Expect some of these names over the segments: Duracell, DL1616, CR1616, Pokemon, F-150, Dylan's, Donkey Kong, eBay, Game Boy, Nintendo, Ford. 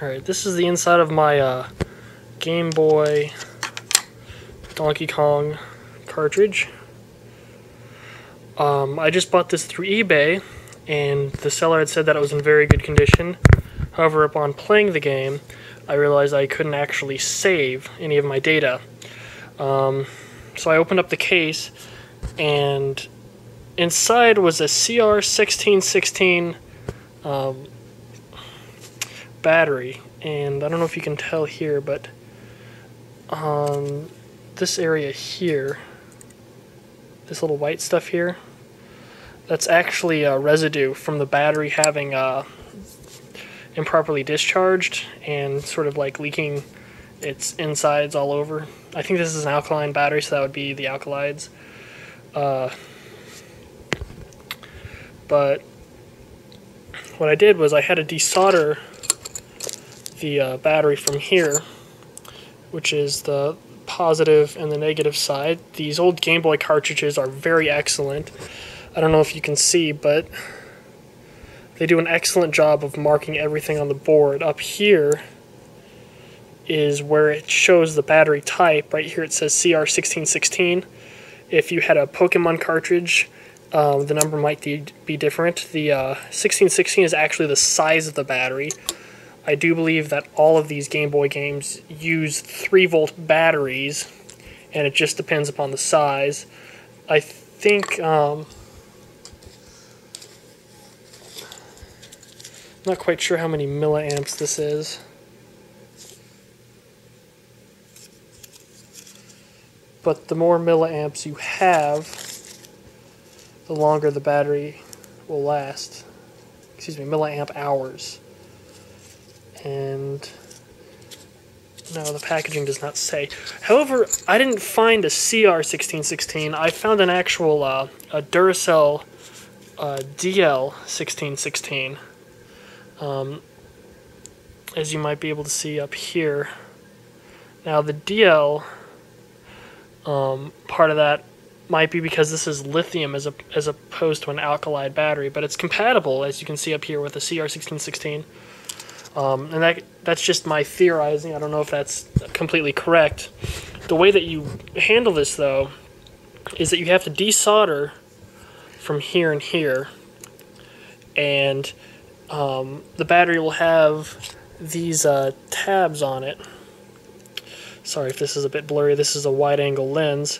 Alright, this is the inside of my Game Boy Donkey Kong cartridge. I just bought this through eBay, and the seller had said that it was in very good condition. However, upon playing the game, I realized I couldn't actually save any of my data. So I opened up the case, and inside was a CR1616 battery. And I don't know if you can tell here, but this area here, this little white stuff here, that's actually a residue from the battery having improperly discharged and sort of like leaking its insides all over. I think this is an alkaline battery, so that would be the alkalides. But what I did was I had to desolder the battery from here, which is the positive and the negative side. These old Game Boy cartridges are very excellent. I don't know if you can see, but they do an excellent job of marking everything on the board. Up here is where it shows the battery type. Right here it says CR1616. If you had a Pokemon cartridge, the number might be different. The 1616 is actually the size of the battery. I do believe that all of these Game Boy games use 3-volt batteries, and it just depends upon the size. I think, not quite sure how many milliamps this is, but the more milliamps you have, the longer the battery will last. Excuse me, milliamp hours. And no, the packaging does not say. However, I didn't find a CR1616. I found an actual a Duracell DL1616. As you might be able to see up here. Now the DL part of that might be because this is lithium as opposed to an alkali battery, but it's compatible, as you can see up here, with the CR1616. And that's just my theorizing. I don't know if that's completely correct. The way that you handle this, though, is that you have to desolder from here and here, and the battery will have these tabs on it. Sorry if this is a bit blurry. This is a wide-angle lens.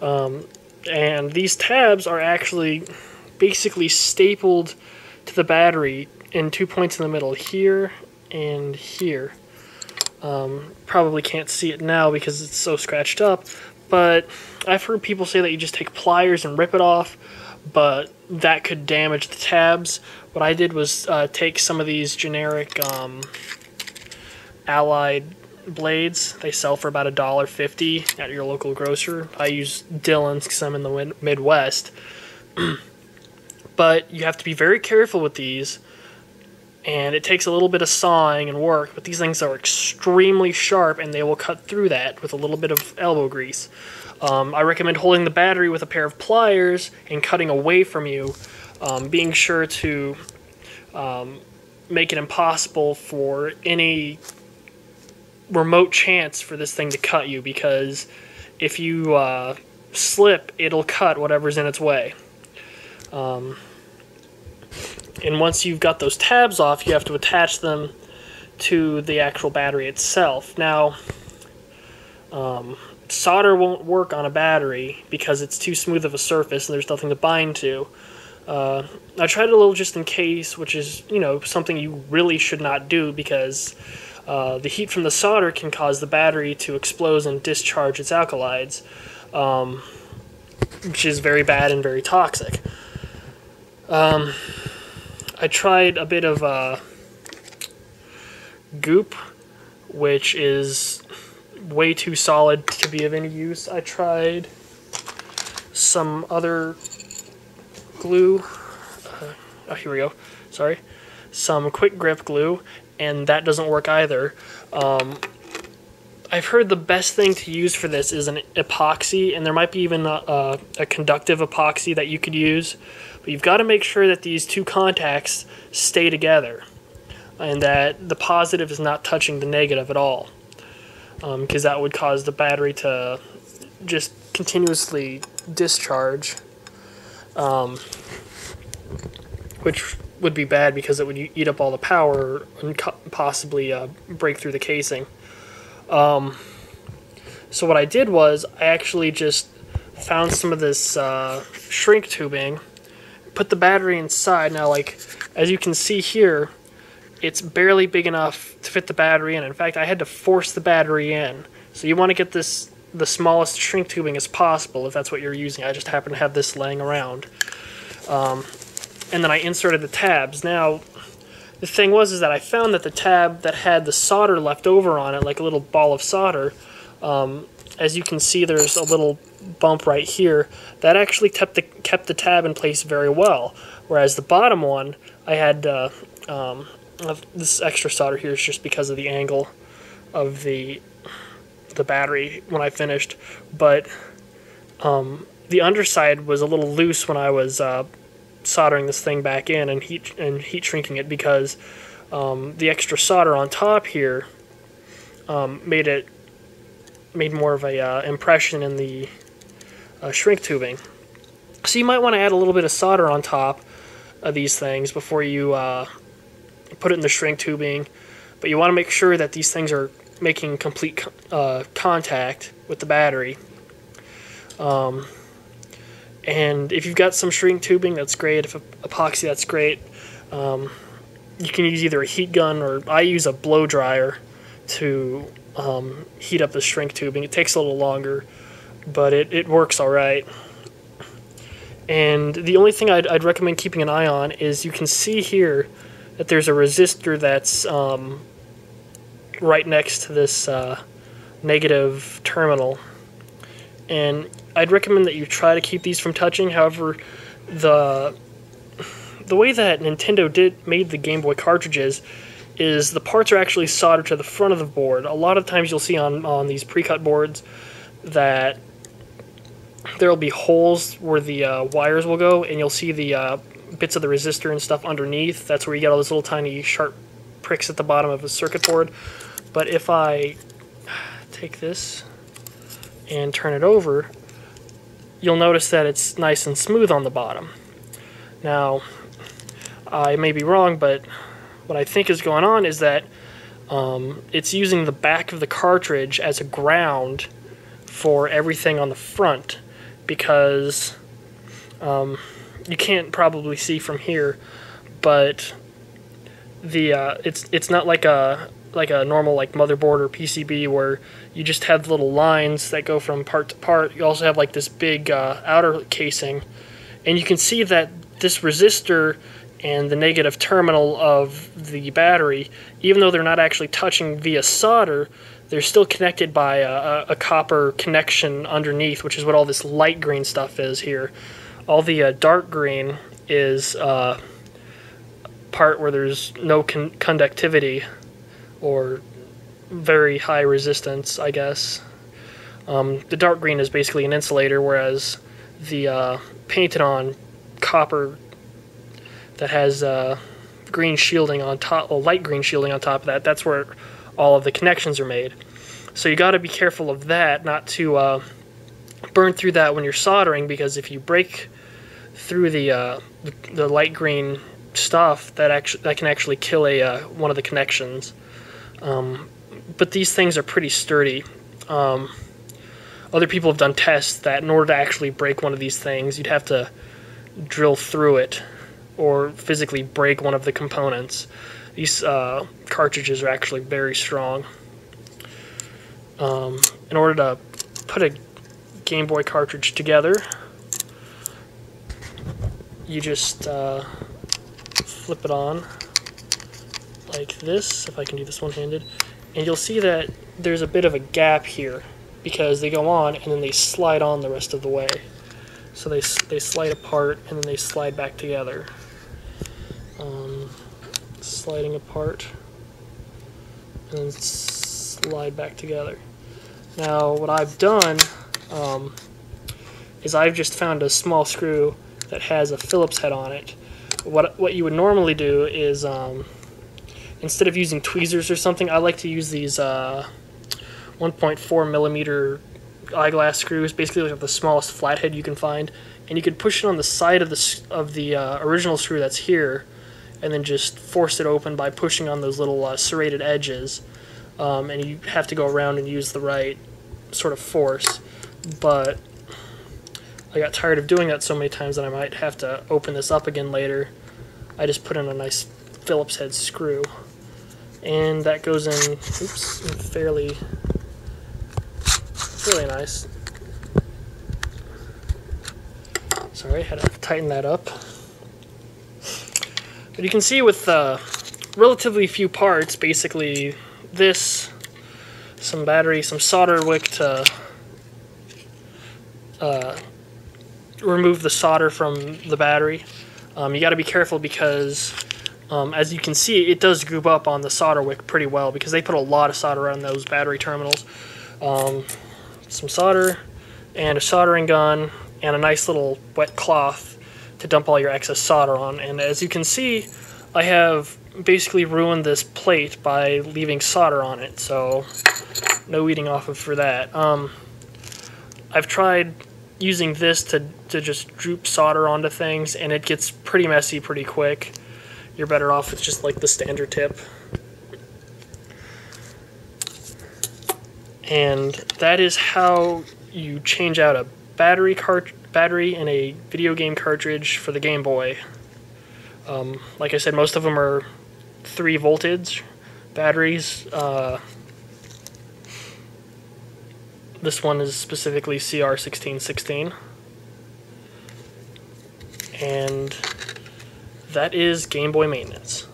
And these tabs are actually basically stapled to the battery in two points in the middle, here and here. Probably can't see it now because it's so scratched up, but I've heard people say that you just take pliers and rip it off, but that could damage the tabs. What I did was take some of these generic allied blades. They sell for about $1.50 at your local grocer. I use Dylan's because I'm in the Midwest. But you have to be very careful with these, and it takes a little bit of sawing and work, but these things are extremely sharp, and they will cut through that with a little bit of elbow grease. I recommend holding the battery with a pair of pliers and cutting away from you, being sure to make it impossible for any remote chance for this thing to cut you, because if you slip, it'll cut whatever's in its way. And once you've got those tabs off, you have to attach them to the actual battery itself. Now, solder won't work on a battery because it's too smooth of a surface and there's nothing to bind to. I tried a little just in case, which is, you know, something you really should not do, because the heat from the solder can cause the battery to explode and discharge its alkalides, which is very bad and very toxic. I tried a bit of goop, which is way too solid to be of any use. I tried some other glue. Oh, here we go. Sorry. Some quick grip glue, and that doesn't work either. I've heard the best thing to use for this is an epoxy, and there might be even a conductive epoxy that you could use. But you've got to make sure that these two contacts stay together. and that the positive is not touching the negative at all, because that would cause the battery to just continuously discharge, which would be bad because it would eat up all the power and possibly break through the casing. So what I did was I actually just found some of this shrink tubing, put the battery inside. Now, like, as you can see here, it's barely big enough to fit the battery in. In fact, I had to force the battery in. So you want to get this the smallest shrink tubing as possible if that's what you're using. I just happen to have this laying around. And then I inserted the tabs. Now, the thing was is that I found that the tab that had the solder left over on it, like a little ball of solder, as you can see there's a little bump right here, that actually kept the tab in place very well. Whereas the bottom one, I had this extra solder here is just because of the angle of the battery when I finished, but the underside was a little loose when I was soldering this thing back in and heat shrinking it, because the extra solder on top here made more of a impression in the shrink tubing. So you might want to add a little bit of solder on top of these things before you put it in the shrink tubing, but you want to make sure that these things are making complete contact with the battery. And if you've got some shrink tubing, that's great. If epoxy, that's great. You can use either a heat gun, or I use a blow dryer to heat up the shrink tubing. It takes a little longer, but it works all right. And the only thing I'd recommend keeping an eye on is you can see here that there's a resistor that's right next to this negative terminal, and I'd recommend that you try to keep these from touching. However, the way that Nintendo made the Game Boy cartridges is the parts are actually soldered to the front of the board. A lot of times you'll see on these pre-cut boards that there'll be holes where the wires will go, and you'll see the bits of the resistor and stuff underneath. That's where you get all those little tiny sharp pricks at the bottom of a circuit board. But if I take this and turn it over, you'll notice that it's nice and smooth on the bottom. Now, I may be wrong, but what I think is going on is that it's using the back of the cartridge as a ground for everything on the front, because you can't probably see from here, but the it's not like a normal like motherboard or PCB where you just have little lines that go from part to part. You also have like this big outer casing, and you can see that this resistor and the negative terminal of the battery, even though they're not actually touching via solder, they're still connected by a copper connection underneath, which is what all this light green stuff is here. All the dark green is part where there's no conductivity or very high resistance, I guess. The dark green is basically an insulator, whereas the painted on copper that has green shielding on top, well, light green shielding on top of that, that's where all of the connections are made. So you got to be careful of that, not to burn through that when you're soldering, because if you break through the light green stuff, that can actually kill a one of the connections. But these things are pretty sturdy. Other people have done tests that in order to actually break one of these things, you'd have to drill through it or physically break one of the components. These cartridges are actually very strong. In order to put a Game Boy cartridge together, you just flip it on like this, if I can do this one-handed, and you'll see that there's a bit of a gap here because they go on and then they slide on the rest of the way. So they slide apart and then they slide back together. Sliding apart and then slide back together. Now what I've done is I've just found a small screw that has a Phillips head on it. What you would normally do is instead of using tweezers or something, I like to use these 1.4 millimeter eyeglass screws, basically like the smallest flathead you can find, and you can push it on the side of the original screw that's here, and then just force it open by pushing on those little serrated edges, and you have to go around and use the right sort of force. But I got tired of doing that so many times that I might have to open this up again later. I just put in a nice Phillips head screw, and that goes in, oops, fairly nice. Sorry, had to tighten that up. But you can see with relatively few parts, basically this, some battery, some solder wick to remove the solder from the battery. You got to be careful because, as you can see, it does goop up on the solder wick pretty well because they put a lot of solder on those battery terminals. Some solder and a soldering gun and a nice little wet cloth to dump all your excess solder on. And as you can see, I have basically ruined this plate by leaving solder on it, so no eating off of for that. I've tried using this to just droop solder onto things, and it gets pretty messy pretty quick. You're better off with just like the standard tip. And that is how you change out a battery and a video game cartridge for the Game Boy. Like I said, most of them are 3 voltage batteries. This one is specifically CR1616. And that is Game Boy maintenance.